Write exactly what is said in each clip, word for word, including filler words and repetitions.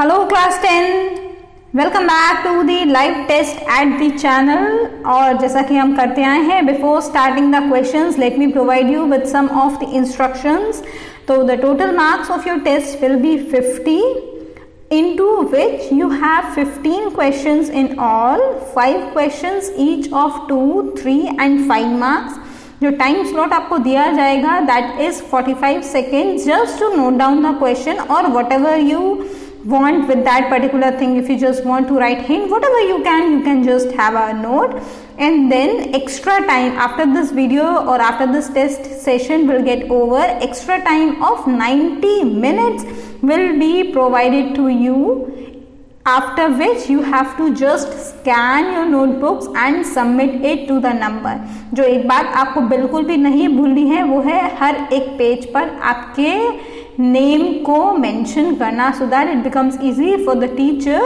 Hello class ten, welcome back to the live test at the channel. और जैसा कि हम करते आए हैं, before starting the questions, let me provide you with some of the instructions. So the total marks of your test will be fifty, into which you have fifteen questions in all, five questions each of two, three and five marks. जो time slot आपको दिया जाएगा that is forty-five second just to note down the question और whatever you want with that particular thing. If you just want to write hint, whatever you can you can just have a note, and then extra time after this video or after this test session will get over, extra time of ninety minutes will be provided to you, after which you have to just scan your notebooks and submit it to the number. जो एक बात आपको बिल्कुल भी नहीं भूलनी है वो है हर एक पेज पर आपके name ko mention karna, so that it becomes easy for the teacher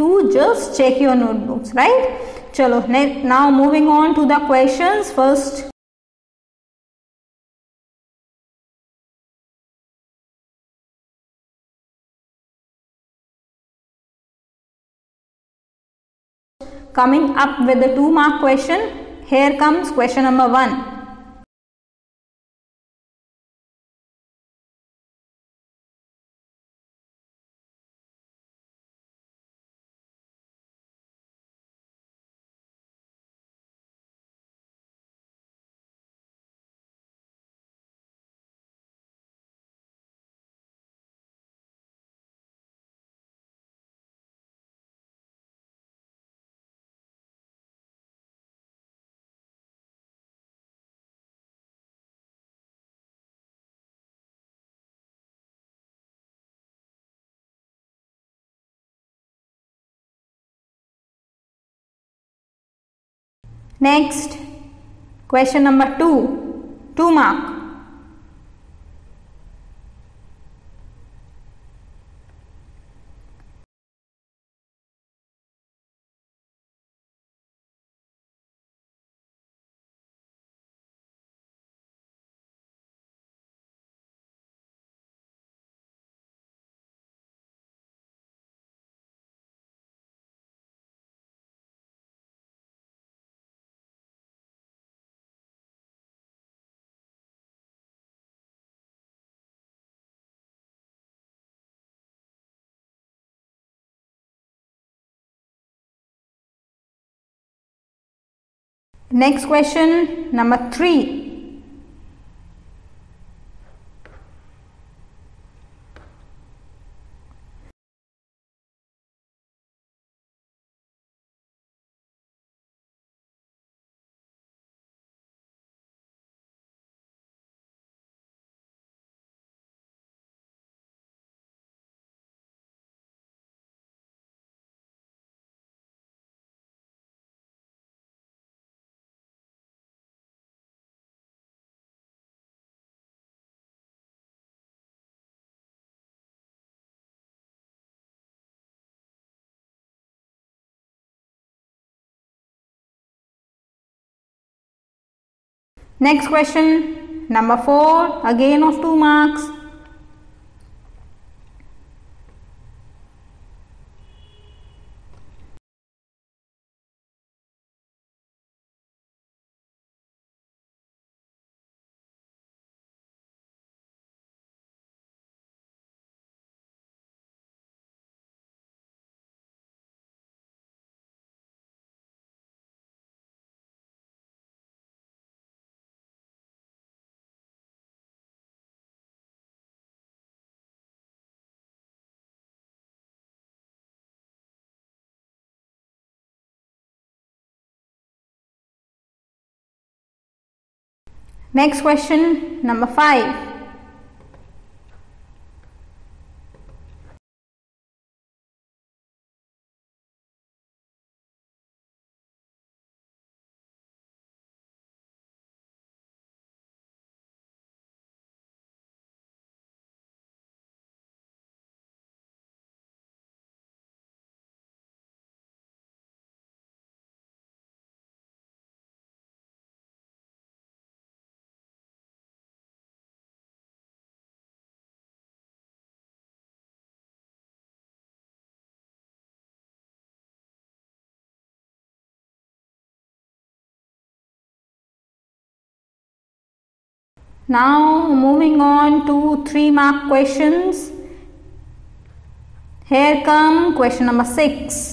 to just check your notebooks, right? Chalo, now moving on to the questions. First, coming up with the two mark question, here comes question number one. Next, question number two, two mark. Next question number three. Next question number four, again of two marks. Next question number five. Now moving on to three mark questions. Here come question number six.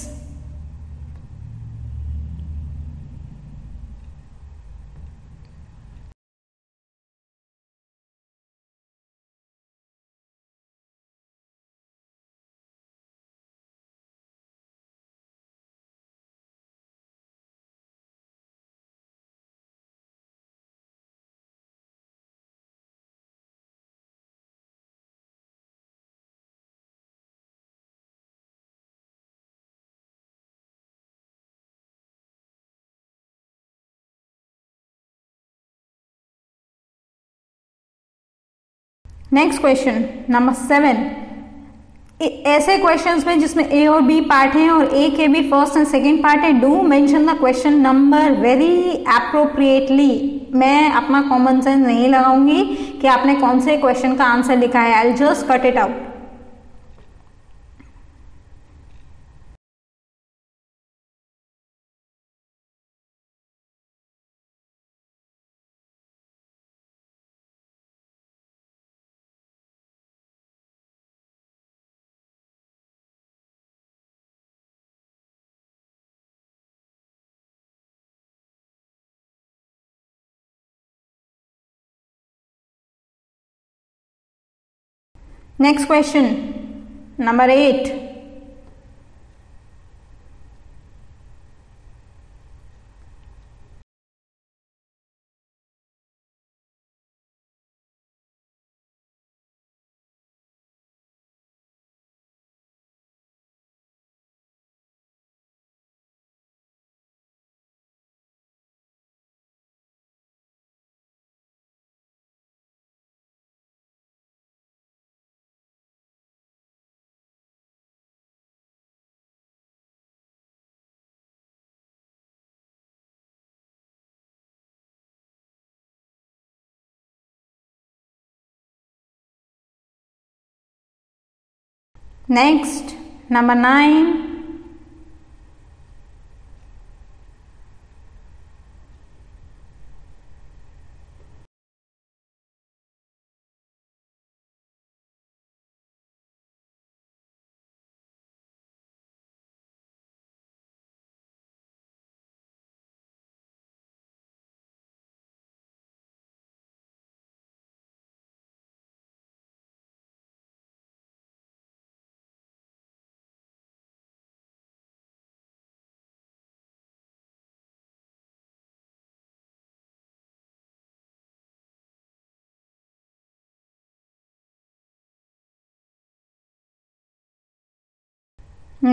Next question number seven. ऐसे questions में जिसमें ए और B part हैं और ए के भी first and second part है, do mention the question number very appropriately. मैं अपना कॉमन सेंस नहीं लगाऊंगी कि आपने कौन से क्वेश्चन का आंसर लिखा है. I will just cut it out. Next question, number eight. Next, number nine.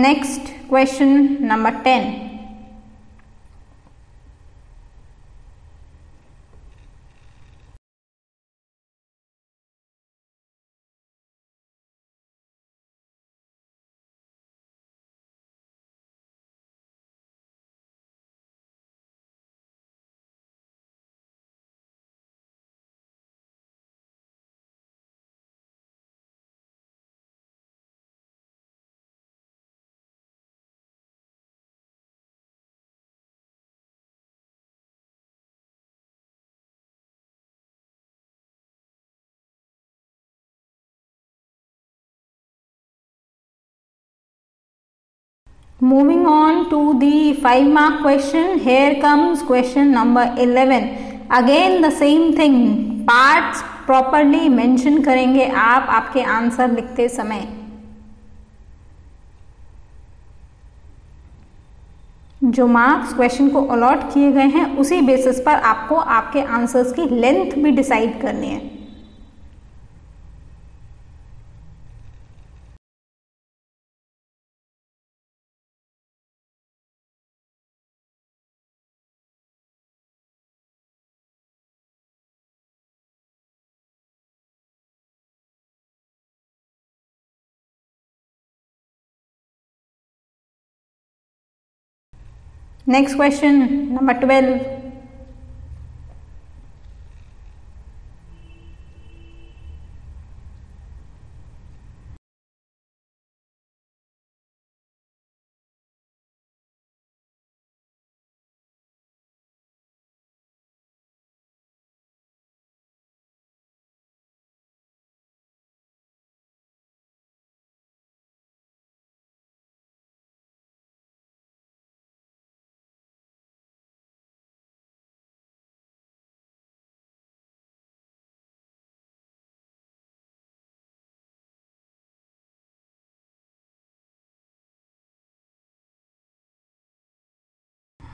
Next question number ten. Moving on to the five mark question. Here comes question number eleven. Again the same thing. Parts properly mention करेंगे आप आपके answer लिखते समय. जो marks question को allot किए गए हैं उसी बेसिस पर आपको आपके आंसर्स की लेंथ भी डिसाइड करनी है. Next question, number twelve.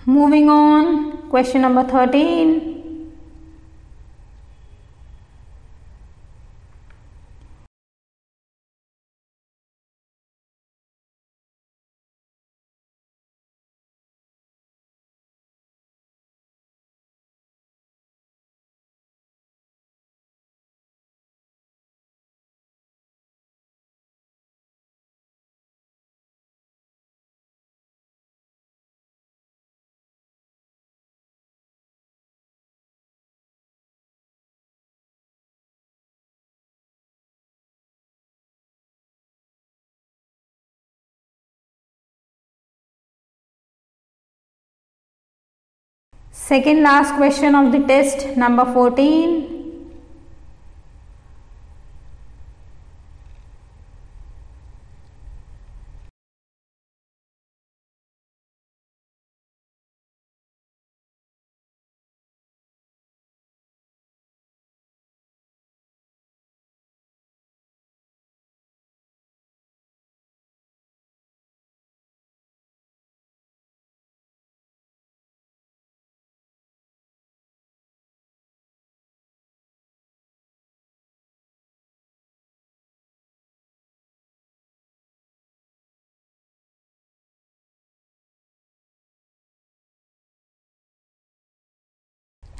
Moving on, question number thirteen. Second last question of the test, number fourteen.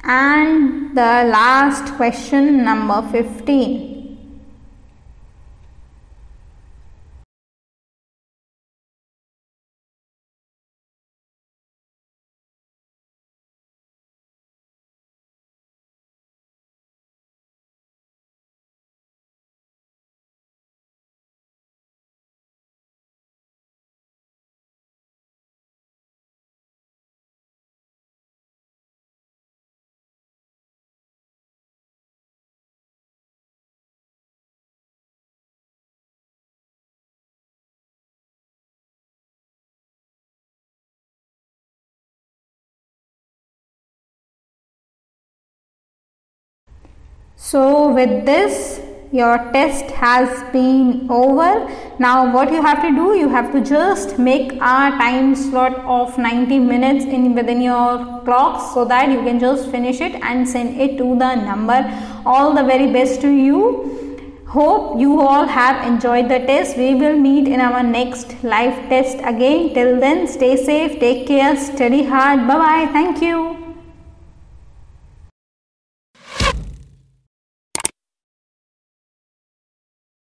And the last question, number fifteen. So with this, your test has been over. Now what you have to do, you have to just make a time slot of ninety minutes in within your clock so that you can just finish it and send it to the number. All the very best to you. Hope you all have enjoyed the test. We will meet in our next live test again. Till then, stay safe, take care, study hard. Bye bye. Thank you.